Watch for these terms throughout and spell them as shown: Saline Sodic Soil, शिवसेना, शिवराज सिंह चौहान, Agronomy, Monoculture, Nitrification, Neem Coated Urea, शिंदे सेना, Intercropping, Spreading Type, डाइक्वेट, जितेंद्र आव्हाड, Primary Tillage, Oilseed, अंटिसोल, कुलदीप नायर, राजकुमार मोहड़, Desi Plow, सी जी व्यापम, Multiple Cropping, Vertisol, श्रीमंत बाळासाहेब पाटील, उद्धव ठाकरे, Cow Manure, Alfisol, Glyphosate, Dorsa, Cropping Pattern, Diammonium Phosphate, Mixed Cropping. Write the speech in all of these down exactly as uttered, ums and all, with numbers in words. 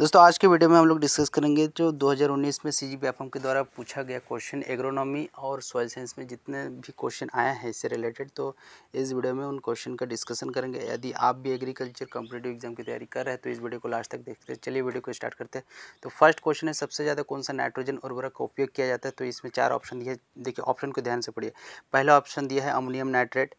दोस्तों आज के वीडियो में हम लोग डिस्कस करेंगे जो दो हज़ार उन्नीस में सी जी व्यापम के द्वारा पूछा गया क्वेश्चन, एग्रोनॉमी और सॉइल साइंस में जितने भी क्वेश्चन आया है इससे रिलेटेड, तो इस वीडियो में उन क्वेश्चन का डिस्कसन करेंगे। यदि आप भी एग्रीकल्चर कॉम्पिटिटिव एग्जाम की तैयारी कर रहे हैं तो इस वीडियो को लास्ट तक देखते हैं। चलिए वीडियो को स्टार्ट करते हैं। तो फर्स्ट क्वेश्चन है, सबसे ज़्यादा कौन सा नाइट्रोजन उर्वरक का उपयोग किया जाता है? तो इसमें चार ऑप्शन दिए, देखिए ऑप्शन को ध्यान से पढ़िए। पहला ऑप्शन दिया है अमोनियम नाइट्रेट,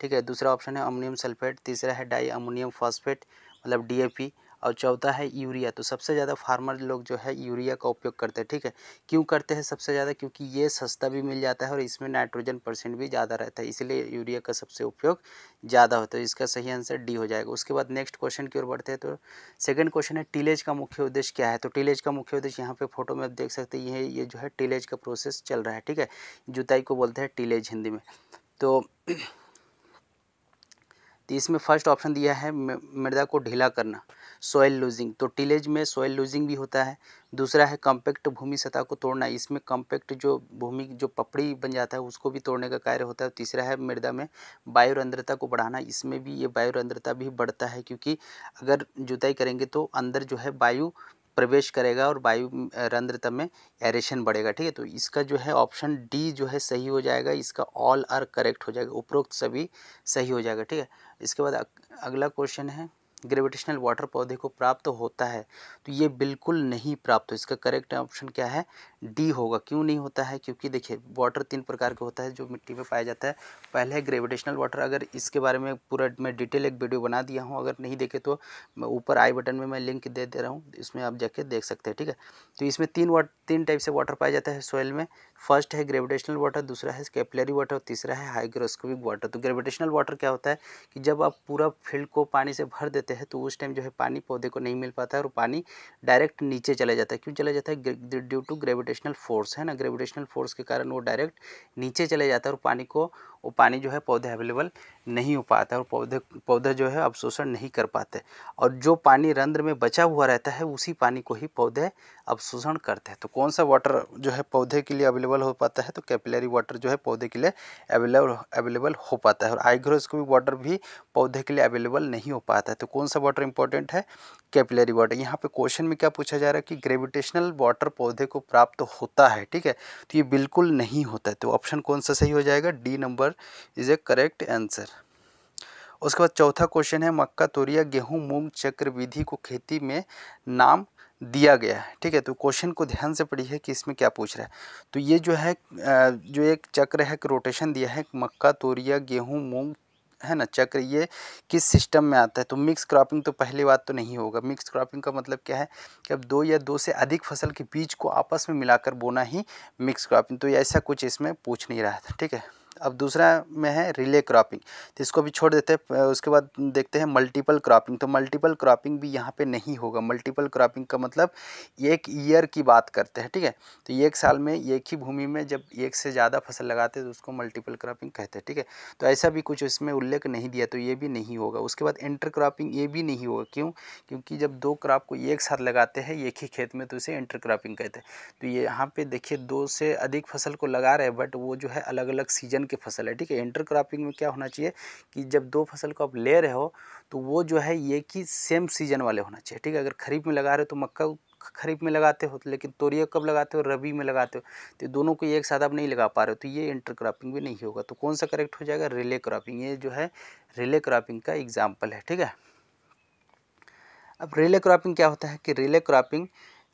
ठीक है। दूसरा ऑप्शन है अमोनियम सल्फेट, तीसरा है डाई अमोनियम फॉस्फेट मतलब डी ए पी, और चौथा है यूरिया। तो सबसे ज़्यादा फार्मर लोग जो है यूरिया का उपयोग करते हैं, ठीक है। क्यों करते हैं सबसे ज़्यादा? क्योंकि ये सस्ता भी मिल जाता है और इसमें नाइट्रोजन परसेंट भी ज़्यादा रहता है, इसलिए यूरिया का सबसे उपयोग ज़्यादा होता है। इसका सही आंसर डी हो जाएगा। उसके बाद नेक्स्ट क्वेश्चन की ओर बढ़ते हैं। तो सेकंड क्वेश्चन है, टिलेज का मुख्य उद्देश्य क्या है? तो टिलेज का मुख्य उद्देश्य यहाँ पर फोटो में आप देख सकते हैं, ये ये जो है टिलेज का प्रोसेस चल रहा है, ठीक है। जुताई को बोलते हैं टिलेज हिंदी में। तो तो इसमें फर्स्ट ऑप्शन दिया है मृदा को ढीला करना, सॉइल लूजिंग। तो टिलेज में सॉइल लूजिंग भी होता है। दूसरा है कॉम्पैक्ट भूमि सतह को तोड़ना, इसमें कॉम्पैक्ट जो भूमि जो पपड़ी बन जाता है उसको भी तोड़ने का कार्य होता है। तीसरा है मृदा में वायु रंध्रता को बढ़ाना, इसमें भी ये वायु रंध्रता भी बढ़ता है, क्योंकि अगर जुताई करेंगे तो अंदर जो है वायु प्रवेश करेगा और वायु रंध्रता में एरेशन बढ़ेगा, ठीक है। तो इसका जो है ऑप्शन डी जो है सही हो जाएगा, इसका ऑल आर करेक्ट हो जाएगा, उपरोक्त सभी सही हो जाएगा, ठीक है। इसके बाद अगला क्वेश्चन है, ग्रेविटेशनल वाटर पौधे को प्राप्त होता है? तो ये बिल्कुल नहीं प्राप्त हो, इसका करेक्ट ऑप्शन क्या है? डी होगा। क्यों नहीं होता है? क्योंकि देखिए वाटर तीन प्रकार का होता है जो मिट्टी में पाया जाता है। पहले है ग्रेविटेशनल वाटर, अगर इसके बारे में पूरा मैं डिटेल एक वीडियो बना दिया हूँ, अगर नहीं देखे तो मैं ऊपर आई बटन में मैं लिंक दे दे रहा हूँ, इसमें आप जाके देख सकते हैं, ठीक है। तो इसमें तीन वाट तीन टाइप से वाटर पाया जाता है सॉइल में। फर्स्ट है ग्रेविटेशनल वाटर, दूसरा है कैपिलरी वाटर, तीसरा है हाइग्रोस्कोपिक वाटर। तो ग्रेविटेशनल वाटर क्या होता है कि जब आप पूरा फील्ड को पानी से भर देते हैं तो उस टाइम जो है पानी पौधे को नहीं मिल पाता है और पानी डायरेक्ट नीचे चला जाता है। क्यों चला जाता है? ड्यू टू ग्रेविटेशनल फोर्स है ना, ग्रेविटेशनल फोर्स के कारण वो डायरेक्ट नीचे चले जाता है और पानी को वो पानी जो है पौधे अवेलेबल नहीं हो पाता और पौधे पौधे जो है अवशोषण नहीं कर पाते, और जो पानी रंध्र में बचा हुआ रहता है उसी पानी को ही पौधे अवशोषण करते हैं। तो कौन सा वाटर जो है पौधे के लिए अवेलेबल हो पाता है? तो कैपिलरी वाटर जो है पौधे के लिए अवेलेबल अवेलेबल हो पाता है, और हाइग्रोस्कोपिक वाटर भी पौधे के लिए अवेलेबल नहीं हो पाता है। तो कौन सा वाटर इंपॉर्टेंट है? Capillary water. यहाँ पे क्वेश्चन में क्या पूछा जा रहा है कि ग्रेविटेशनल वाटर पौधे को प्राप्त होता है, ठीक है। तो ये बिल्कुल नहीं होता है। तो ऑप्शन कौन सा सही हो जाएगा? D number is a correct answer. उसके बाद चौथा क्वेश्चन है, मक्का, तोरिया, गेहूं, मूंग चक्रविधि को खेती में नाम दिया गया है, ठीक है। तो क्वेश्चन को ध्यान से पढ़िए कि इसमें क्या पूछ रहा है। तो ये जो है जो एक चक्र है, एक रोटेशन दिया है, मक्का, तोरिया, गेहूँ, मूंग है ना चक्र, ये किस सिस्टम में आता है? तो मिक्स क्रॉपिंग तो पहली बात तो नहीं होगा। मिक्स क्रॉपिंग का मतलब क्या है कि अब दो या दो से अधिक फसल के बीज को आपस में मिलाकर बोना ही मिक्स क्रॉपिंग, तो ऐसा कुछ इसमें पूछ नहीं रहा था, ठीक है। अब दूसरा में है रिले क्रॉपिंग, तो इसको भी छोड़ देते हैं। उसके बाद देखते हैं मल्टीपल क्रॉपिंग, तो मल्टीपल क्रॉपिंग भी यहाँ पे नहीं होगा। मल्टीपल क्रॉपिंग का मतलब एक ईयर की बात करते हैं, ठीक है। तो एक साल में एक ही भूमि में जब एक से ज़्यादा फसल लगाते हैं तो उसको मल्टीपल क्रॉपिंग कहते हैं, ठीक है। तो ऐसा भी कुछ इसमें उल्लेख नहीं दिया, तो ये भी नहीं होगा। उसके बाद इंटर क्रॉपिंग, ये भी नहीं होगा। क्यों? क्योंकि जब दो क्रॉप को एक साथ लगाते हैं एक ही खेत में तो इसे इंटर क्रॉपिंग कहते हैं। तो ये यहाँ पर देखिए दो से अधिक फसल को लगा रहे हैं, बट वो जो है अलग अलग सीजन की फसल है, ठीक है। इंटर क्रॉपिंग में क्या होना चाहिए कि जब दो फसल को आप ले रहे हो तो वो जो है ये कि सेम सीजन वाले होना चाहिए, ठीक है। अगर खरीफ में लगा रहे हो तो मक्का खरीफ में लगाते हो, तो लेकिन तोरिया कब लगाते हो? रबी में लगाते हो, तो दोनों को एक साथ आप नहीं लगा पा रहे हो, तो ये इंटर क्रॉपिंग भी नहीं होगा। तो कौन सा करेक्ट हो जाएगा? Relay cropping. ये जो है रिले क्रॉपिंग का एग्जाम्पल है, ठीक है। अब रिले क्रॉपिंग क्या होता है कि रिले क्रॉपिंग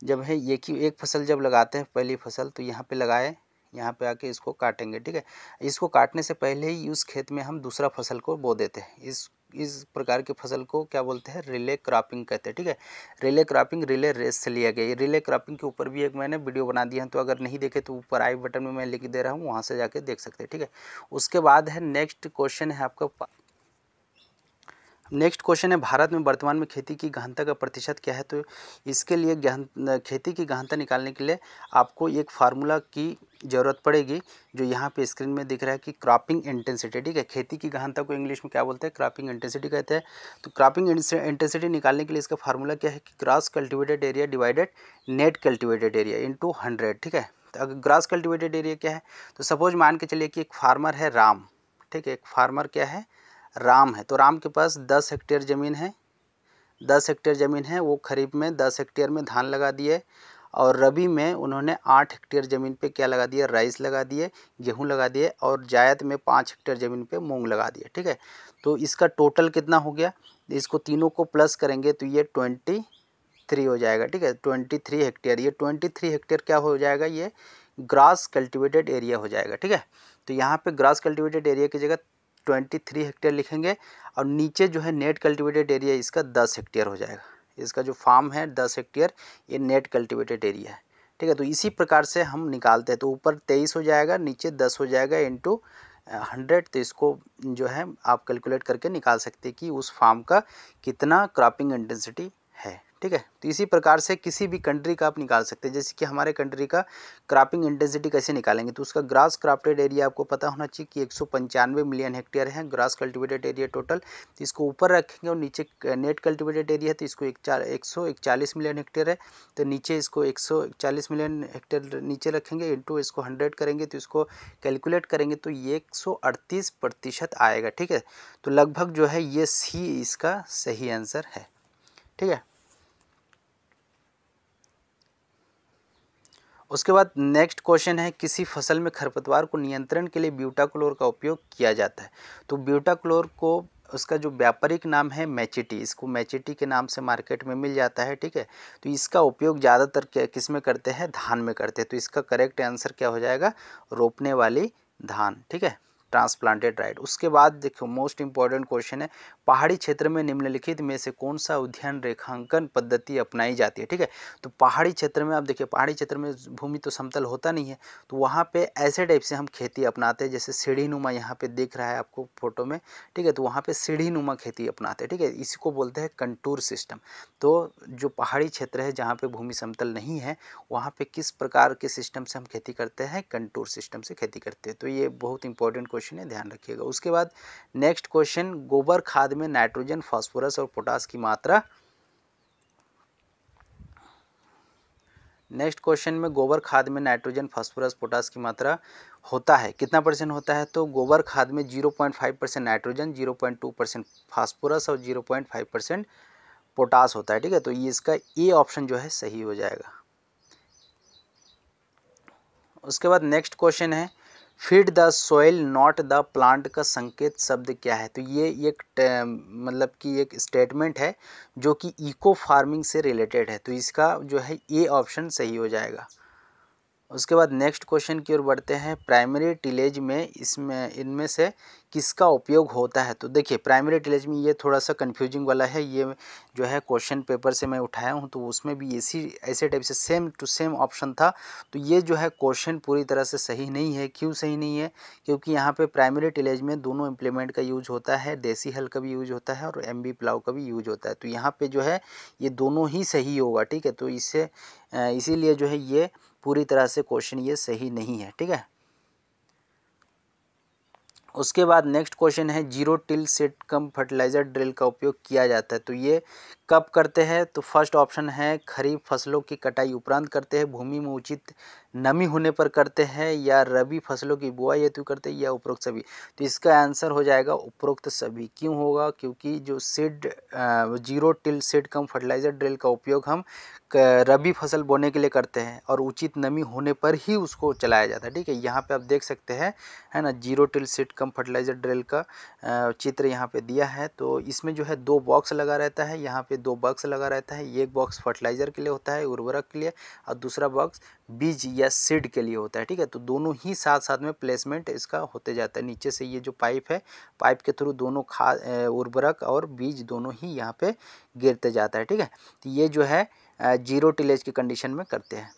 जब है ये कि एक फसल जब लगाते हैं, पहली फसल तो यहाँ पर लगाए, यहाँ पे आके इसको काटेंगे, ठीक है। इसको काटने से पहले ही उस खेत में हम दूसरा फसल को बो देते हैं। इस इस प्रकार के फसल को क्या बोलते हैं? रिले क्रॉपिंग कहते हैं, ठीक है। रिले क्रॉपिंग रिले रेस से लिया गया। रिले क्रॉपिंग के ऊपर भी एक मैंने वीडियो बना दिया है, तो अगर नहीं देखे तो ऊपर आई बटन में मैं लिख दे रहा हूँ, वहाँ से जाके देख सकते हैं, ठीक है। उसके बाद है नेक्स्ट क्वेश्चन है आपका, नेक्स्ट क्वेश्चन है, भारत में वर्तमान में खेती की गहनता का प्रतिशत क्या है? तो इसके लिए गहन खेती की गहनता निकालने के लिए आपको एक फार्मूला की ज़रूरत पड़ेगी, जो यहाँ पे स्क्रीन में दिख रहा है कि क्रॉपिंग इंटेंसिटी, ठीक है। खेती की गहनता को इंग्लिश में क्या बोलते हैं? क्रॉपिंग इंटेंसिटी कहते हैं। तो क्रॉपिंग इंटेंसिटी निकालने के लिए इसका फार्मूला क्या है कि gross cultivated area divided net cultivated area into hundred, ठीक है। तो अगर ग्रास कल्टिवेटेड एरिया क्या है, तो सपोज मान के चलिए कि एक फार्मर है राम, ठीक है। एक फार्मर क्या है? राम है। तो राम के पास दस हेक्टेयर ज़मीन है, दस हेक्टेयर ज़मीन है, वो खरीफ में दस हेक्टेयर में धान लगा दिए और रबी में उन्होंने आठ हेक्टेयर ज़मीन पे क्या लगा दिया, राइस लगा दिए, गेहूं लगा दिए और जायद में पाँच हेक्टेयर ज़मीन पे मूंग लगा दिए। ठीक है, तो इसका टोटल कितना हो गया, इसको तीनों को प्लस करेंगे तो ये ट्वेंटी थ्री हो जाएगा। ठीक है, ट्वेंटी थ्री हेक्टेयर, ये ट्वेंटी थ्री हेक्टेयर क्या हो जाएगा, ये ग्रास कल्टिवेटेड एरिया हो जाएगा। ठीक है, तो यहाँ पर ग्रास कल्टिवेटेड एरिया की जगह ट्वेंटी थ्री हेक्टेयर लिखेंगे और नीचे जो है नेट कल्टिवेटेड एरिया इसका दस हेक्टेयर हो जाएगा। इसका जो फार्म है दस हेक्टेयर, ये नेट कल्टिवेटेड एरिया है। ठीक है, तो इसी प्रकार से हम निकालते हैं, तो ऊपर तेईस हो जाएगा, नीचे दस हो जाएगा इंटू हंड्रेड। तो इसको जो है आप कैलकुलेट करके निकाल सकते हैं कि उस फार्म का कितना क्रॉपिंग इंटेंसिटी है। ठीक है, तो इसी प्रकार से किसी भी कंट्री का आप निकाल सकते हैं, जैसे कि हमारे कंट्री का क्रॉपिंग इंटेंसिटी कैसे निकालेंगे, तो उसका ग्रास क्रॉप्टेड एरिया आपको पता होना चाहिए कि एक सौ पंचानवे मिलियन हेक्टेयर है ग्रास कल्टिवेटेड एरिया टोटल, तो इसको ऊपर रखेंगे और नीचे नेट कल्टिवेटेड एरिया है तो इसको एक चार एक सौ इकचालीस मिलियन हेक्टेयर है, तो नीचे इसको एक सौ इकचालीस मिलियन हेक्टेयर नीचे रखेंगे इंटू इसको हंड्रेड करेंगे तो इसको कैलकुलेट करेंगे तो ये एक सौ अड़तीस प्रतिशत आएगा। ठीक है, तो लगभग जो है ये सी इसका सही आंसर है। ठीक है, उसके बाद नेक्स्ट क्वेश्चन है, किसी फसल में खरपतवार को नियंत्रण के लिए ब्यूटाक्लोर का उपयोग किया जाता है, तो ब्यूटाक्लोर को उसका जो व्यापारिक नाम है मैचेटी, इसको मैचेटी के नाम से मार्केट में मिल जाता है। ठीक है, तो इसका उपयोग ज़्यादातर किस में करते हैं, धान में करते हैं, तो इसका करेक्ट आंसर क्या हो जाएगा, रोपने वाली धान। ठीक है, ट्रांसप्लांटेड राइट। उसके बाद देखो मोस्ट इंपॉर्टेंट क्वेश्चन है, पहाड़ी क्षेत्र में निम्नलिखित में से कौन सा उद्यान रेखांकन पद्धति अपनाई जाती है। ठीक है, तो पहाड़ी क्षेत्र में आप देखिए, पहाड़ी क्षेत्र में भूमि तो समतल होता नहीं है, तो वहाँ पे ऐसे टाइप से हम खेती अपनाते हैं, जैसे सीढ़ी नुमा यहाँ पे दिख रहा है आपको फोटो में। ठीक है, तो वहाँ पे सीढ़ी नुमा खेती अपनाते हैं। ठीक है, इसी को बोलते हैं कंटूर सिस्टम। तो जो पहाड़ी क्षेत्र है जहाँ पे भूमि समतल नहीं है, वहाँ पे किस प्रकार के सिस्टम से हम खेती करते हैं, कंटूर सिस्टम से खेती करते हैं। तो ये बहुत इंपॉर्टेंट है, ध्यान रखिएगा। उसके बाद नेक्स्ट क्वेश्चन, गोबर खाद में नाइट्रोजन, फास्फोरस और पोटास की मात्रा। नेक्स्ट क्वेश्चन में गोबर खाद में नाइट्रोजन, फास्फोरस, पोटास की मात्रा होता है कितना परसेंट होता है, तो गोबर खाद में zero point five percent nitrogen, zero point two percent phosphorus और zero point five percent potash होता है। ठीक है, तो ये इसका ए ऑप्शन जो है सही हो जाएगा। उसके बाद नेक्स्ट क्वेश्चन है, feed the soil not the plant का संकेत शब्द क्या है, तो ये एक मतलब कि एक स्टेटमेंट है जो कि इको फार्मिंग से रिलेटेड है, तो इसका जो है ए ऑप्शन सही हो जाएगा। उसके बाद नेक्स्ट क्वेश्चन की ओर बढ़ते हैं, प्राइमरी टिलेज में इसमें इनमें से किसका उपयोग होता है, तो देखिए प्राइमरी टिलेज में ये थोड़ा सा कंफ्यूजिंग वाला है, ये जो है क्वेश्चन पेपर से मैं उठाया हूँ, तो उसमें भी इसी ऐसे टाइप से सेम टू सेम ऑप्शन था, तो ये जो है क्वेश्चन पूरी तरह से सही नहीं है। क्यों सही नहीं है, क्योंकि यहाँ पर प्राइमरी टिलेज में दोनों इम्प्लीमेंट का यूज होता है, देसी हल का भी यूज होता है और एम बी प्लाव का भी यूज होता है, तो यहाँ पर जो है ये दोनों ही सही होगा। ठीक है, तो इससे इसीलिए जो है ये पूरी तरह से क्वेश्चन ये सही नहीं है। ठीक है, उसके बाद नेक्स्ट क्वेश्चन है, zero till seed cum fertiliser drill का उपयोग किया जाता है, तो ये कब करते हैं, तो फर्स्ट ऑप्शन है खरीफ फसलों की कटाई उपरांत करते हैं, भूमि में उचित नमी होने पर करते हैं, या रबी फसलों की बुआई हेतु करते हैं, या उपरोक्त सभी। तो इसका आंसर हो जाएगा उपरोक्त सभी। क्यों होगा, क्योंकि जो seed zero till seed cum fertiliser drill का उपयोग हम रबी फसल बोने के लिए करते हैं और उचित नमी होने पर ही उसको चलाया जाता है। ठीक है, यहाँ पे आप देख सकते हैं, है ना, zero till seed cum fertiliser drill का चित्र यहाँ पे दिया है। तो इसमें जो है दो बॉक्स लगा रहता है, यहाँ पे दो बॉक्स लगा रहता है, एक बॉक्स फर्टिलाइजर के लिए होता है, उर्वरक के लिए, और दूसरा बॉक्स बीज या सीड के लिए होता है। ठीक है, तो दोनों ही साथ साथ में प्लेसमेंट इसका होते जाता है। नीचे से ये जो पाइप है, पाइप के थ्रू दोनों खाद, उर्वरक और बीज दोनों ही यहाँ पे गिरते जाता है। ठीक है, तो ये जो है जीरो टिलेज की कंडीशन में करते हैं।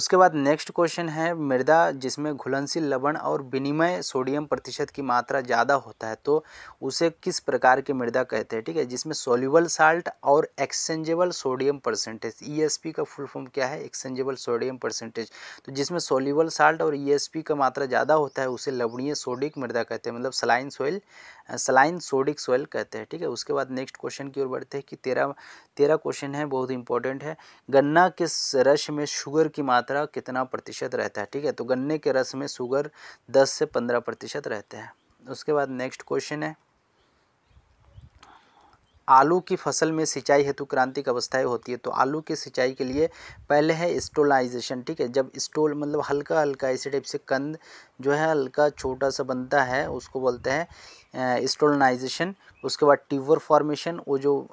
उसके बाद नेक्स्ट क्वेश्चन है, मृदा जिसमें घुलनशील लवण और विनिमय सोडियम प्रतिशत की मात्रा ज़्यादा होता है, तो उसे किस प्रकार की मृदा कहते हैं। ठीक है, जिसमें सोल्यूबल साल्ट और exchangeable sodium percentage, E S P का फुल फॉर्म क्या है, एक्सचेंजेबल सोडियम परसेंटेज। तो जिसमें सोल्यूबल साल्ट और ई एस पी का मात्रा ज़्यादा होता है, उसे लवणीय सोडिक मृदा कहते हैं, मतलब saline soil, saline sodic soil कहते हैं। ठीक है, उसके बाद नेक्स्ट क्वेश्चन की ओर बढ़ते हैं कि तेरह तेरह क्वेश्चन है, बहुत इंपॉर्टेंट है, गन्ना के रस में शुगर की मात्रा कितना प्रतिशत रहता है। ठीक है, तो गन्ने के रस में शुगर दस से पंद्रह प्रतिशत रहते हैं। उसके बाद नेक्स्ट क्वेश्चन है, आलू की फसल में सिंचाई हेतु क्रांतिक अवस्थाएं होती है। तो आलू की सिंचाई के लिए पहले है स्टोलाइजेशन, ठीक है, जब स्टोल मतलब हल्का हल्का इसी टाइप से कंद जो है हल्का छोटा सा बनता है उसको बोलते हैं स्टोलनाइजेशन। उसके बाद ट्यूबर फॉर्मेशन, वो जो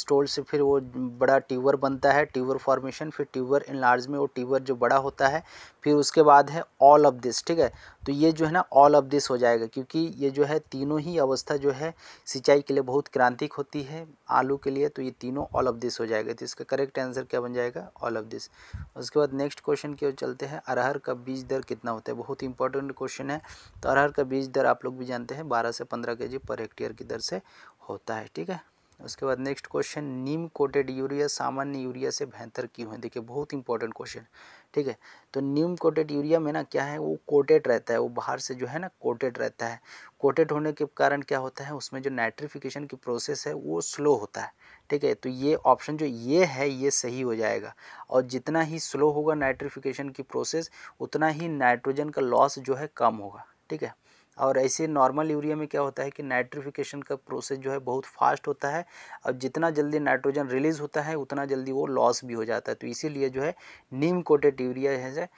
स्टोल से फिर वो बड़ा ट्यूबर बनता है, ट्यूबर फॉर्मेशन, फिर ट्यूबर इनलार्ज में वो ट्यूबर जो बड़ा होता है, फिर उसके बाद है ऑल ऑफ दिस, ठीक है। तो ये जो है ना ऑल ऑफ दिस हो जाएगा, क्योंकि ये जो है तीनों ही अवस्था जो है सिंचाई के लिए बहुत क्रांतिक होती है आलू के लिए, तो ये तीनों ऑल ऑफ दिस हो जाएगा। तो इसका करेक्ट आंसर क्या बन जाएगा, ऑल ऑफ दिस। उसके बाद नेक्स्ट क्वेश्चन की ओर चलते हैं, अरहर का बीज दर कितना होता है, बहुत इंपॉर्टेंट क्वेश्चन है। तो अरहर का बीज दर आप लोग भी जानते हैं बारह से पंद्रह के जी पर हेक्टेयर की दर से होता है, ठीक है। उसके बाद next question, neem coated urea सामान्य यूरिया से बेहतर क्यों है। देखिए बहुत इंपॉर्टेंट क्वेश्चन, ठीक है। तो नीम कोटेड यूरिया में ना क्या है, वो कोटेड रहता है, वो बाहर से जो है ना कोटेड रहता है। कोटेड होने के कारण क्या होता है, उसमें जो नाइट्रिफिकेशन की प्रोसेस है वो स्लो होता है, ठीक है। तो ये ऑप्शन जो ये है ये सही हो जाएगा। और जितना ही स्लो होगा नाइट्रिफिकेशन की प्रोसेस, उतना ही नाइट्रोजन का लॉस जो है कम होगा, ठीक है। और ऐसे नॉर्मल यूरिया में क्या होता है कि नाइट्रिफिकेशन का प्रोसेस जो है बहुत फास्ट होता है, और जितना जल्दी नाइट्रोजन रिलीज़ होता है उतना जल्दी वो लॉस भी हो जाता है। तो इसीलिए जो है नीम कोटेड यूरिया है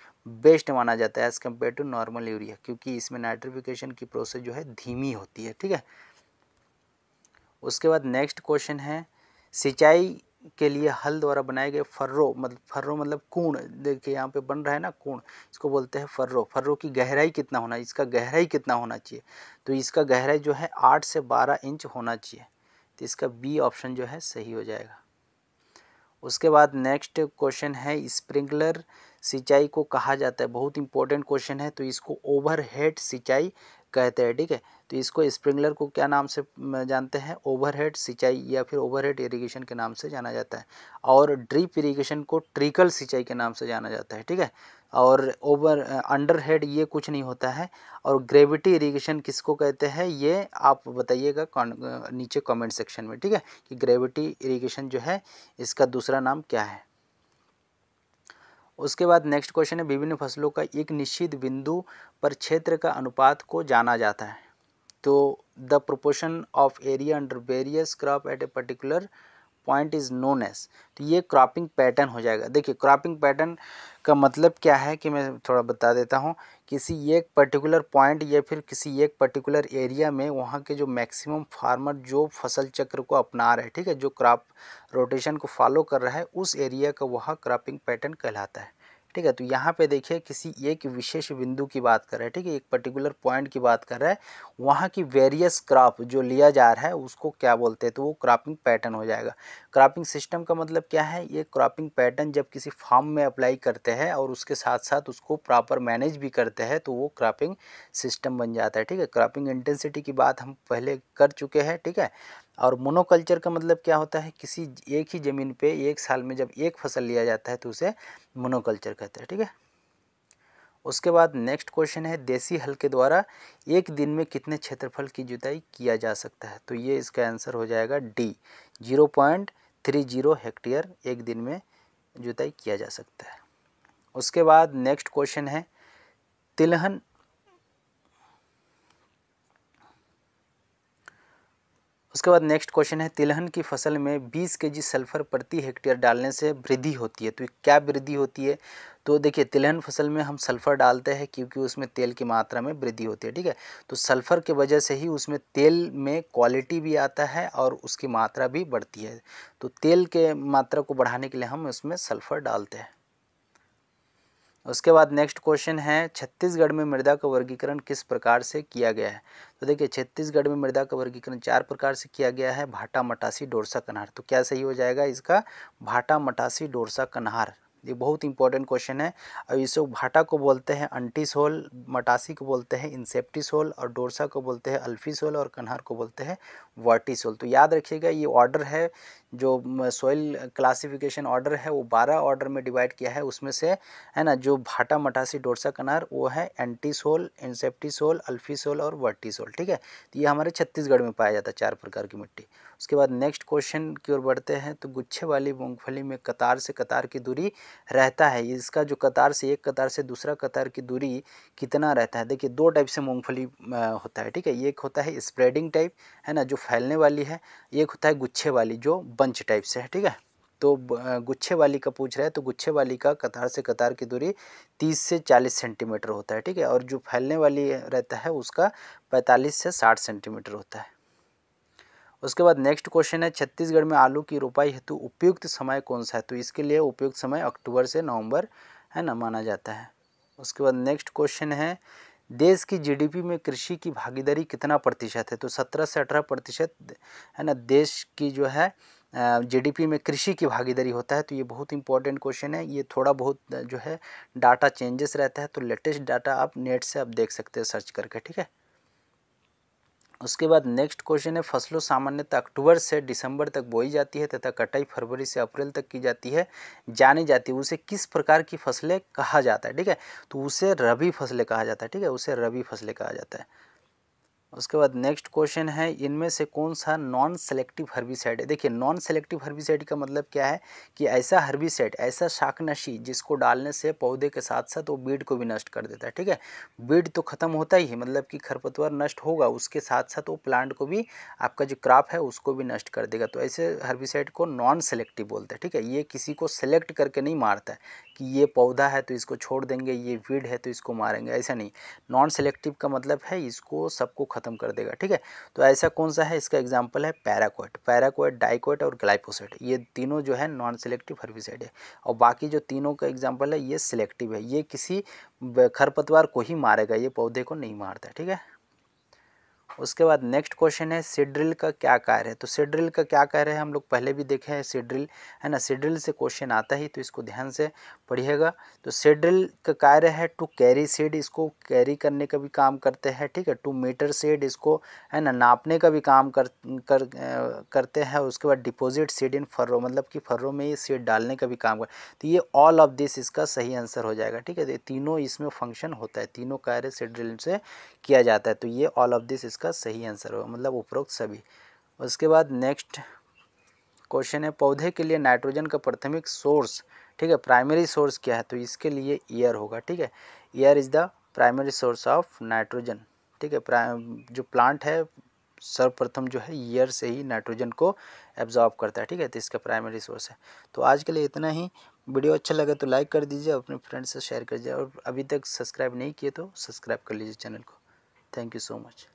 बेस्ट माना जाता है as compare to normal urea, क्योंकि इसमें नाइट्रिफिकेशन की प्रोसेस जो है धीमी होती है, ठीक है। उसके बाद नेक्स्ट क्वेश्चन है, सिंचाई के लिए हल द्वारा बनाए गए फर्रो मतलब फर्रो मतलब कूण, देखिए यहाँ पे बन रहा है ना कूण, इसको बोलते हैं फर्रो। फर्रो की गहराई कितना होना, इसका गहराई कितना होना चाहिए, तो इसका गहराई जो है आठ से बारह इंच होना चाहिए। तो इसका बी ऑप्शन जो है सही हो जाएगा। उसके बाद नेक्स्ट क्वेश्चन है, स्प्रिंकलर सिंचाई को कहा जाता है, बहुत इंपॉर्टेंट क्वेश्चन है। तो इसको ओवरहेड सिंचाई कहते हैं, ठीक है। तो इसको स्प्रिंकलर को क्या नाम से जानते हैं, ओवरहेड सिंचाई या फिर ओवरहेड इरिगेशन के नाम से जाना जाता है। और ड्रिप इरिगेशन को ट्रिकल सिंचाई के नाम से जाना जाता है, ठीक है। और ओवर अंडरहेड ये कुछ नहीं होता है। और ग्रेविटी इरिगेशन किसको कहते हैं ये आप बताइएगा नीचे कमेंट सेक्शन में, ठीक है, कि ग्रेविटी इरिगेशन जो है इसका दूसरा नाम क्या है। उसके बाद नेक्स्ट क्वेश्चन है, विभिन्न फसलों का एक निश्चित बिंदु पर क्षेत्र का अनुपात को जाना जाता है। तो the proportion of area under various crop at a particular point is known as, तो ये क्रॉपिंग पैटर्न हो जाएगा। देखिए क्रॉपिंग पैटर्न का मतलब क्या है कि मैं थोड़ा बता देता हूँ, किसी एक पर्टिकुलर पॉइंट या फिर किसी एक पर्टिकुलर एरिया में वहाँ के जो मैक्सिमम फार्मर जो फसल चक्र को अपना रहे, ठीक है, जो क्रॉप रोटेशन को फॉलो कर रहा है, उस एरिया का वहाँ क्रॉपिंग पैटर्न कहलाता है, ठीक है। तो यहाँ पे देखिए किसी एक विशेष बिंदु की बात कर रहा है, ठीक है, एक पर्टिकुलर पॉइंट की बात कर रहा है, वहाँ की वेरियस क्रॉप जो लिया जा रहा है उसको क्या बोलते हैं, तो वो क्रॉपिंग पैटर्न हो जाएगा। क्रॉपिंग सिस्टम का मतलब क्या है, ये क्रॉपिंग पैटर्न जब किसी फार्म में अप्लाई करते हैं और उसके साथ साथ उसको प्रॉपर मैनेज भी करते हैं तो वो क्रॉपिंग सिस्टम बन जाता है, ठीक है। क्रॉपिंग इंटेंसिटी की बात हम पहले कर चुके हैं, ठीक है। और मोनोकल्चर का मतलब क्या होता है, किसी एक ही ज़मीन पे एक साल में जब एक फसल लिया जाता है तो उसे मोनोकल्चर कहते हैं, ठीक है। उसके बाद नेक्स्ट क्वेश्चन है, देसी हल के द्वारा एक दिन में कितने क्षेत्रफल की जुताई किया जा सकता है। तो ये इसका आंसर हो जाएगा D, zero point three zero hectare एक दिन में जुताई किया जा सकता है। उसके बाद नेक्स्ट क्वेश्चन है, तिलहन उसके बाद नेक्स्ट क्वेश्चन है, तिलहन की फसल में बीस केजी सल्फर प्रति हेक्टेयर डालने से वृद्धि होती है। तो क्या वृद्धि होती है, तो देखिए तिलहन फसल में हम सल्फ़र डालते हैं क्योंकि उसमें तेल की मात्रा में वृद्धि होती है, ठीक है। तो सल्फ़र के वजह से ही उसमें तेल में क्वालिटी भी आता है और उसकी मात्रा भी बढ़ती है। तो तेल के मात्रा को बढ़ाने के लिए हम उसमें सल्फ़र डालते हैं। उसके बाद नेक्स्ट क्वेश्चन है, छत्तीसगढ़ में मृदा का वर्गीकरण किस प्रकार से किया गया है। तो देखिए छत्तीसगढ़ में मृदा का वर्गीकरण चार प्रकार से किया गया है, भाटा मटासी डोरसा कन्हार। तो क्या सही हो जाएगा इसका, भाटा मटासी डोरसा कन्हार। ये बहुत इंपॉर्टेंट क्वेश्चन है। अब इसको भाटा को बोलते हैं अंटिसोल, मटासी को बोलते हैं इंसेप्टिसोल, और डोरसा को बोलते हैं अल्फिसोल, और कन्हार को बोलते हैं वर्टिसोल। तो याद रखिएगा ये ऑर्डर है, जो सॉइल क्लासिफिकेशन ऑर्डर है वो बारह ऑर्डर में डिवाइड किया है, उसमें से है ना जो भाटा मटासी डोरसा कन्हार वो है एंटीसोल, इंसेप्टिसोल, अल्फिसोल और वर्टिसोल, ठीक है। तो ये हमारे छत्तीसगढ़ में पाया जाता है चार प्रकार की मिट्टी। उसके बाद नेक्स्ट क्वेश्चन की ओर बढ़ते हैं, तो गुच्छे वाली मूँगफली में कतार से कतार की दूरी रहता है, इसका जो कतार से एक कतार से दूसरा कतार की दूरी कितना रहता है। देखिए दो टाइप से मूंगफली होता है, ठीक है। एक होता है स्प्रेडिंग टाइप है ना, जो फैलने वाली है, एक होता है गुच्छे वाली जो बंच टाइप से है, ठीक है। तो गुच्छे वाली का पूछ रहा है, तो गुच्छे वाली का कतार से कतार की दूरी तीस से चालीस सेंटीमीटर होता है, ठीक है। और जो फैलने वाली रहता है उसका पैंतालीस से साठ सेंटीमीटर होता है। उसके बाद नेक्स्ट क्वेश्चन है, छत्तीसगढ़ में आलू की रोपाई हेतु उपयुक्त समय कौन सा है? तो इसके लिए उपयुक्त समय अक्टूबर से नवंबर है ना माना जाता है। उसके बाद नेक्स्ट क्वेश्चन है, देश की जीडीपी में कृषि की भागीदारी कितना प्रतिशत है? तो सत्रह से अठारह प्रतिशत है ना देश की जो है जीडीपी में कृषि की भागीदारी होता है। तो ये बहुत इंपॉर्टेंट क्वेश्चन है, ये थोड़ा बहुत जो है डाटा चेंजेस रहता है, तो लेटेस्ट डाटा आप नेट से आप देख सकते हैं सर्च करके, ठीक है। उसके बाद नेक्स्ट क्वेश्चन है, फसलों सामान्यतः अक्टूबर से दिसंबर तक बोई जाती है तथा कटाई फरवरी से अप्रैल तक की जाती है जानी जाती है, उसे किस प्रकार की फसलें कहा जाता है? ठीक है, तो उसे रबी फसलें कहा जाता है, ठीक है, उसे रबी फसलें कहा जाता है। उसके बाद नेक्स्ट क्वेश्चन है, इनमें से कौन सा नॉन सेलेक्टिव हर्बिसाइड है? देखिए नॉन सेलेक्टिव हर्बिसाइड का मतलब क्या है कि ऐसा हर्बिसाइड, ऐसा शाकनाशी जिसको डालने से पौधे के साथ साथ वो बीड को भी नष्ट कर देता है, ठीक है। बीड तो खत्म होता ही है, मतलब कि खरपतवार नष्ट होगा, उसके साथ साथ वो प्लांट को भी, आपका जो क्रॉप है उसको भी नष्ट कर देगा। तो ऐसे हर्बिसाइड को नॉन सेलेक्टिव बोलते हैं, ठीक है। ये किसी को सेलेक्ट करके नहीं मारता है कि ये पौधा है तो इसको छोड़ देंगे, ये बीड है तो इसको मारेंगे, ऐसा नहीं। नॉन सेलेक्टिव का मतलब है इसको सबको खत्म कर देगा, ठीक है। तो ऐसा कौन सा है? इसका एग्जांपल है पैराक्वेट, पैराक्वेट, डाइक्वेट और ग्लाइफोसेट, ये तीनों जो है नॉन सिलेक्टिव हर्बिसाइड है। और बाकी जो तीनों का एग्जांपल है ये सिलेक्टिव है, ये किसी खरपतवार को ही मारेगा, ये पौधे को नहीं मारता, ठीक है। उसके बाद नेक्स्ट क्वेश्चन है, सीड्रिल का क्या कार्य है? तो सीड्रिल का क्या कार्य है हम लोग पहले भी देखे हैं, सीड्रिल है ना, सीड्रिल से क्वेश्चन आता ही, तो इसको ध्यान से पढ़िएगा। तो सीड्रिल का कार्य है टू कैरी सीड, इसको कैरी करने का भी काम करते हैं, ठीक है। टू मीटर सीड, इसको है ना नापने का भी काम कर, कर करते हैं। उसके बाद डिपोजिट सीड इन फर्रो, मतलब कि फर्रो में ये सीड डालने का भी काम कर, तो ये ऑल ऑफ दिस इसका सही आंसर हो जाएगा, ठीक है। तो तीनों इसमें फंक्शन होता है, तीनों कार्य सीड्रिल से किया जाता है, तो ये ऑल ऑफ दिस का सही आंसर होगा, मतलब उपरोक्त सभी। उसके बाद नेक्स्ट क्वेश्चन है, पौधे के लिए नाइट्रोजन का प्राथमिक सोर्स, ठीक है, प्राइमरी सोर्स क्या है? तो इसके लिए एयर होगा, ठीक है। Air is the primary source of nitrogen, ठीक है। जो प्लांट है सर्वप्रथम जो है एयर से ही नाइट्रोजन को एब्जॉर्ब करता है, ठीक है, तो इसका प्राइमरी सोर्स है। तो आज के लिए इतना ही, वीडियो अच्छा लगे तो लाइक कर दीजिए, अपने फ्रेंड्स से शेयर कर दीजिए, और अभी तक सब्सक्राइब नहीं किए तो सब्सक्राइब कर लीजिए चैनल को। Thank you so much.